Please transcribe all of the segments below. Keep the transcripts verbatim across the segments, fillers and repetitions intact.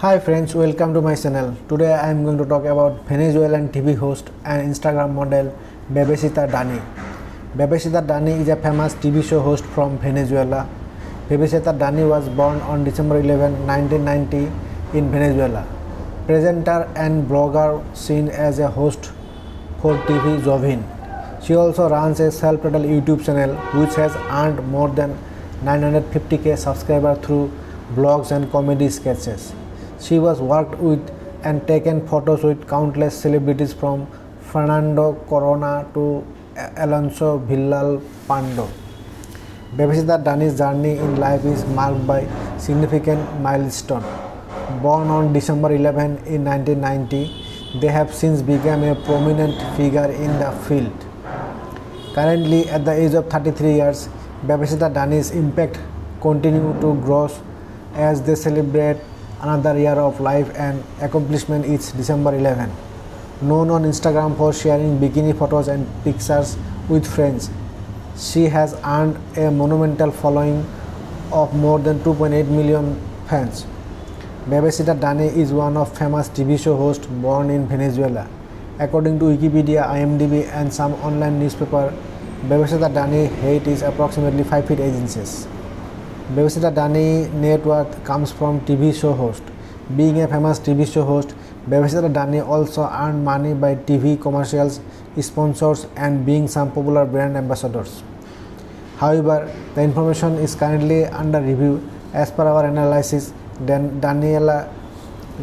Hi friends, welcome to my channel. Today I am going to talk about Venezuelan T V host and Instagram model Bebeshita Dany. Bebeshita Dany is a famous T V show host from Venezuela. Bebeshita Dany was born on December eleventh nineteen ninety in Venezuela. Presenter and blogger seen as a host for T V Joven. She also runs a self-titled YouTube channel which has earned more than nine hundred fifty K subscribers through blogs and comedy sketches. She was worked with and taken photos with countless celebrities from Fernando Corona to Alonso Villalpando. Bebeshita Dany's journey in life is marked by significant milestones. Born on December eleventh in nineteen ninety, they have since become a prominent figure in the field. Currently, at the age of thirty-three years, Bebeshita Dany's impact continues to grow as they celebrate another year of life and accomplishment is December eleventh. Known on Instagram for sharing bikini photos and pictures with friends, she has earned a monumental following of more than two point eight million fans. Bebeshita Dany is one of famous T V show hosts born in Venezuela. According to Wikipedia, I M D B and some online newspaper, Bebeshita Dany height is approximately five feet eight inches. Bebeshita Dany net worth comes from T V show host. Being a famous T V show host, Bebeshita Dany also earned money by T V commercials, sponsors, and being some popular brand ambassadors. However, the information is currently under review. As per our analysis, then Daniela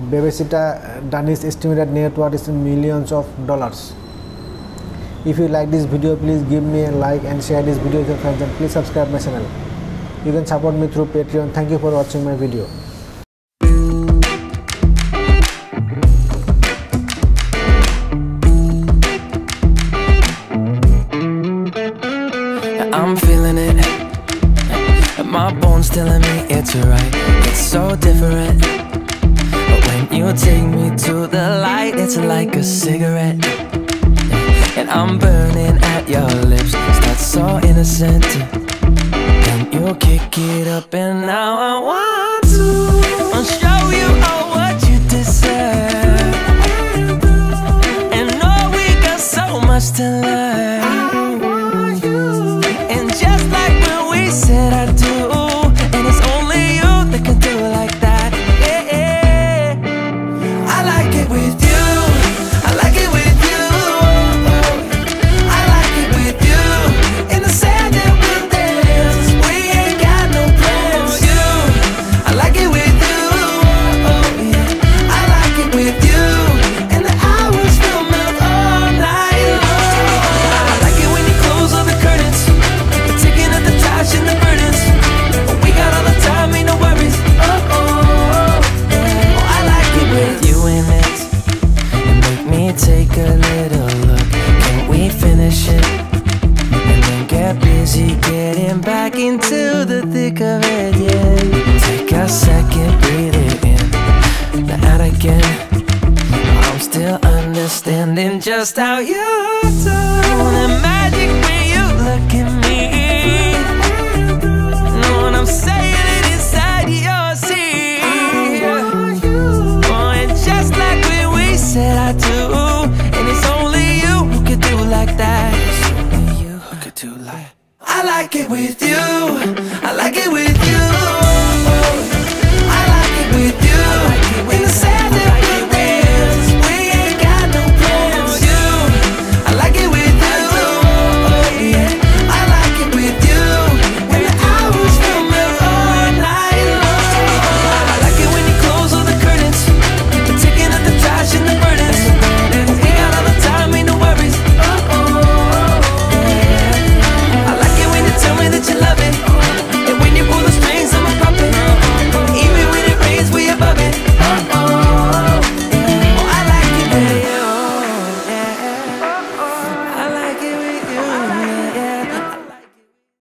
Bebeshita Dany's estimated net worth is in millions of dollars. If you like this video, please give me a like and share this video with your friends, and please subscribe my channel. You can support me through Patreon. Thank you for watching my video. I'm feeling it, my bones telling me it's right. It's so different, but when you take me to the light, it's like a cigarette, and I'm burning at your lips. That's so innocent, and you kick it up, and now I want to I'll show you all what you deserve, and know we got so much to learn. Into the thick of it, yeah. Take a second, breathe it in, then out again. I'm still understanding just how you do the magic when you look at me. Know what I'm saying? It inside your sea. Boy, and just like when we said I do, and it's only you who can do like that. It's only you who can do like that. I like it with you, I like it with you.